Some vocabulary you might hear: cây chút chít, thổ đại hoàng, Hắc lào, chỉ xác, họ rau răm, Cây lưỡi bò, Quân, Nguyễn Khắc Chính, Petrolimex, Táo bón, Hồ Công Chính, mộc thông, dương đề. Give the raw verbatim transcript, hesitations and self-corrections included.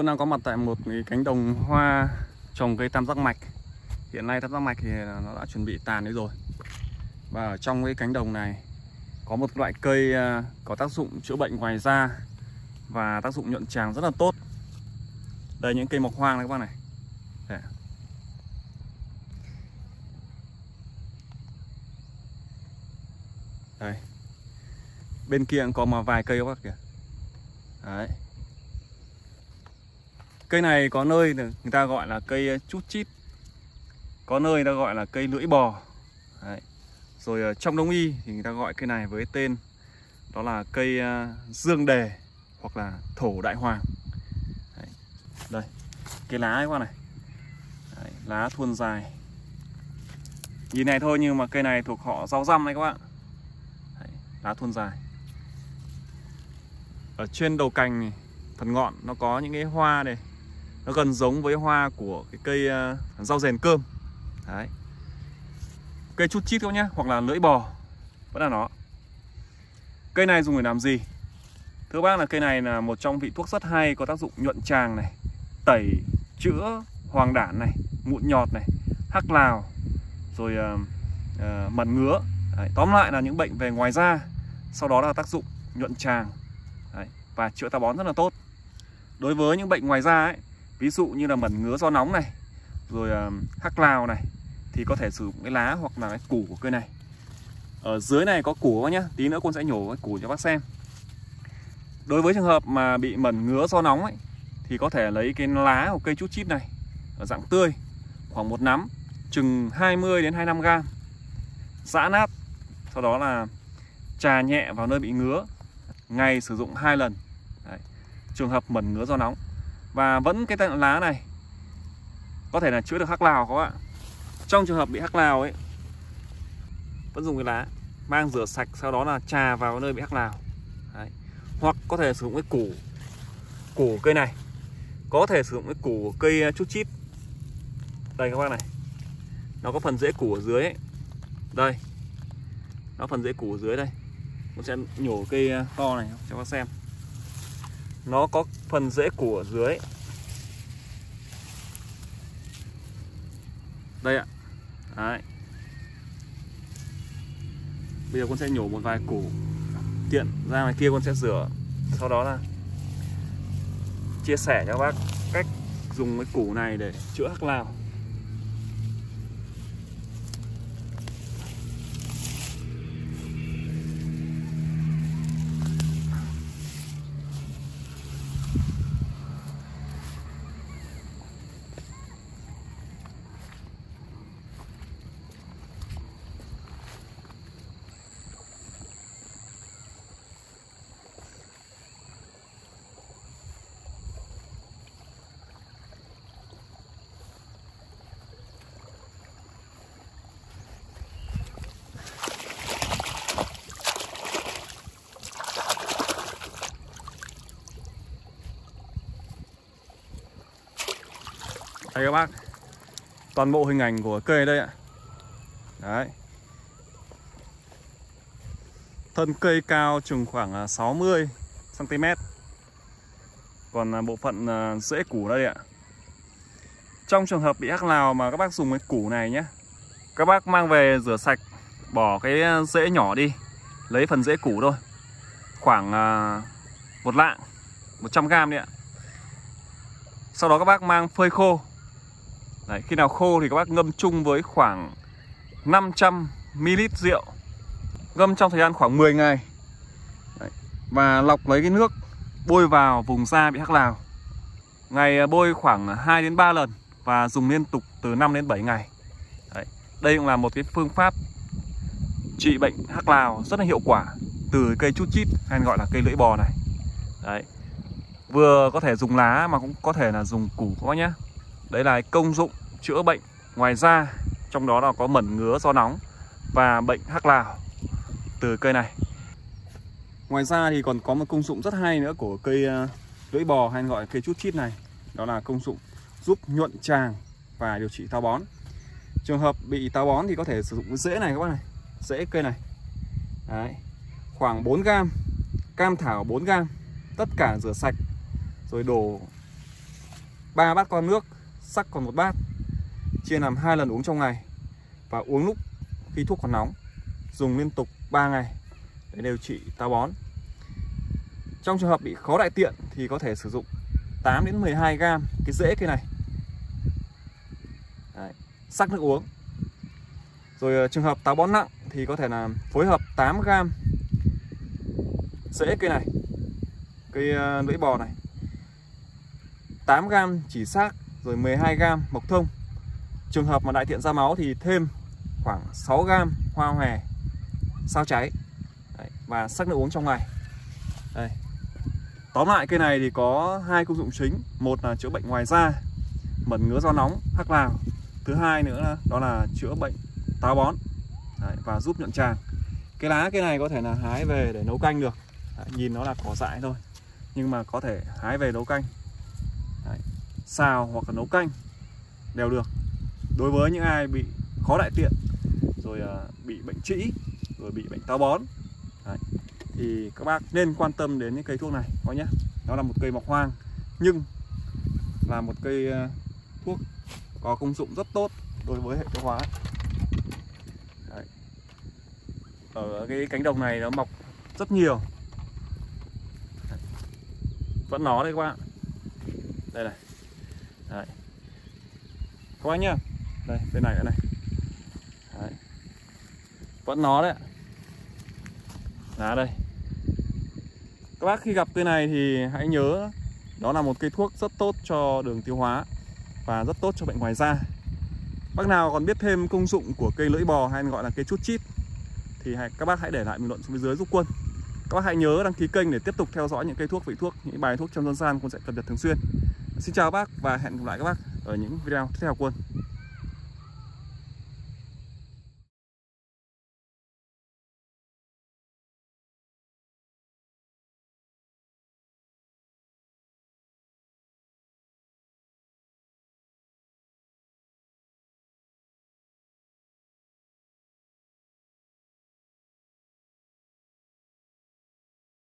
Quân đang có mặt tại một cái cánh đồng hoa trồng cây tam giác mạch. Hiện nay tam giác mạch thì nó đã chuẩn bị tàn đấy rồi. Và ở trong cái cánh đồng này có một loại cây có tác dụng chữa bệnh ngoài da và tác dụng nhuận tràng rất là tốt. Đây, những cây mọc hoang này các bạn này. Để. Đây. Bên kia cũng có mà vài cây các bác kìa. Đấy. Cây này có nơi người ta gọi là cây chút chít, có nơi người ta gọi là cây lưỡi bò. Đấy. Rồi trong Đông Y thì người ta gọi cây này với tên đó là cây dương đề hoặc là thổ đại hoàng. Đấy. Đây, cái lá ấy các bạn này. Đấy. Lá thuôn dài. Nhìn này thôi nhưng mà cây này thuộc họ rau răm đấy các bạn. Đấy. Lá thuôn dài. Ở trên đầu cành này, phần ngọn nó có những cái hoa này. Nó gần giống với hoa của cái cây uh, rau rền cơm. Đấy. Cây chút chít các nhé, hoặc là lưỡi bò, vẫn là nó. Cây này dùng để làm gì? Thưa các bác là cây này là một trong vị thuốc rất hay, có tác dụng nhuận tràng này, tẩy chữa hoàng đản này, mụn nhọt này, hắc lào, rồi uh, uh, mẩn ngứa. Đấy. Tóm lại là những bệnh về ngoài da. Sau đó là tác dụng nhuận tràng. Đấy. Và chữa táo bón rất là tốt. Đối với những bệnh ngoài da ấy, ví dụ như là mẩn ngứa do nóng này, rồi uh, hắc lào này, thì có thể sử dụng cái lá hoặc là cái củ của cây này. Ở dưới này có củ nhá, tí nữa con sẽ nhổ cái củ cho bác xem. Đối với trường hợp mà bị mẩn ngứa do nóng ấy, thì có thể lấy cái lá của cây chút chít này ở dạng tươi, khoảng một nắm, chừng hai mươi đến hai mươi lăm gam, giã nát, sau đó là chà nhẹ vào nơi bị ngứa, ngày sử dụng hai lần. Đấy, trường hợp mẩn ngứa do nóng. Và vẫn cái tạng lá này có thể là chữa được hắc lào các bạn. Trong trường hợp bị hắc lào ấy, vẫn dùng cái lá, mang rửa sạch, sau đó là chà vào nơi bị hắc lào. Đấy. Hoặc có thể sử dụng cái củ Củ cây này. Có thể sử dụng cái củ cây chút chít. Đây các bác này, nó có phần rễ củ ở dưới ấy. Đây, nó phần rễ củ ở dưới đây. Con sẽ nhổ cây to này cho bác xem. Nó có phần rễ củ ở dưới. Đây ạ. Đấy. Bây giờ con sẽ nhổ một vài củ, tiện ra ngoài kia con sẽ rửa. Sau đó là chia sẻ cho các bác cách dùng cái củ này để chữa hắc lào. Đây các bác, toàn bộ hình ảnh của cây đây ạ. Đấy. Thân cây cao chừng khoảng sáu mươi xăng ti mét. Còn bộ phận rễ củ đây ạ. Trong trường hợp bị hắc lào mà các bác dùng cái củ này nhé, các bác mang về rửa sạch, bỏ cái rễ nhỏ đi, lấy phần rễ củ thôi, khoảng một lạng, một trăm gam đi ạ. Sau đó các bác mang phơi khô. Đấy, khi nào khô thì các bác ngâm chung với khoảng năm trăm mi li lít rượu. Ngâm trong thời gian khoảng mười ngày. Đấy, và lọc lấy cái nước bôi vào vùng da bị hắc lào. Ngày bôi khoảng hai đến ba lần và dùng liên tục từ năm đến bảy ngày. Đấy, đây cũng là một cái phương pháp trị bệnh hắc lào rất là hiệu quả từ cây chút chít hay gọi là cây lưỡi bò này. Đấy. Vừa có thể dùng lá mà cũng có thể là dùng củ các bác nhé. Đấy là công dụng chữa bệnh ngoài da, trong đó là có mẩn ngứa do nóng và bệnh hắc lào từ cây này. Ngoài ra thì còn có một công dụng rất hay nữa của cây lưỡi bò hay gọi cây chút chít này. Đó là công dụng giúp nhuận tràng và điều trị táo bón. Trường hợp bị táo bón thì có thể sử dụng cái rễ này các bác này. Rễ cây này. Đấy. Khoảng bốn gam. Cam thảo bốn gam. Tất cả rửa sạch, rồi đổ ba bát con nước, sắc còn một bát, chia làm hai lần uống trong ngày và uống lúc khi thuốc còn nóng, dùng liên tục ba ngày để điều trị táo bón. Trong trường hợp bị khó đại tiện thì có thể sử dụng tám đến mười hai gam cái rễ cây này. Đấy, sắc nước uống. Rồi trường hợp táo bón nặng thì có thể là phối hợp tám gam rễ cây này, cây lưỡi bò này, tám gam chỉ xác, rồi mười hai gam mộc thông. Trường hợp mà đại tiện ra máu thì thêm khoảng sáu gam hoa hòe sao cháy. Đấy, và sắc nước uống trong ngày. Đây. Tóm lại cây này thì có hai công dụng chính, một là chữa bệnh ngoài da, mẩn ngứa do nóng, hắc lào. Thứ hai nữa là, đó là chữa bệnh táo bón. Đấy, và giúp nhuận tràng. Cái lá cây này có thể là hái về để nấu canh được. Đấy, nhìn nó là cỏ dại thôi, nhưng mà có thể hái về nấu canh. Đấy, xào hoặc là nấu canh đều được. Đối với những ai bị khó đại tiện, rồi bị bệnh trĩ, rồi bị bệnh táo bón, đấy, thì các bác nên quan tâm đến những cây thuốc này có nhé. Nó là một cây mọc hoang nhưng là một cây thuốc có công dụng rất tốt đối với hệ tiêu hóa. Đấy. Ở cái cánh đồng này nó mọc rất nhiều. Đấy. Vẫn nó đấy các bạn. Đây này. Đấy. Các bác nhá. Đây, bên này nữa này. Đấy. Vẫn nó đấy. Lá đây. Các bác khi gặp cây này thì hãy nhớ đó là một cây thuốc rất tốt cho đường tiêu hóa và rất tốt cho bệnh ngoài da. Bác nào còn biết thêm công dụng của cây lưỡi bò hay gọi là cây chút chít thì hãy, các bác hãy để lại bình luận xuống bên dưới giúp Quân. Các bác hãy nhớ đăng ký kênh để tiếp tục theo dõi những cây thuốc, vị thuốc, những bài thuốc trong dân gian Quân sẽ cập nhật thường xuyên. Xin chào các bác và hẹn gặp lại các bác ở những video tiếp theo Quân.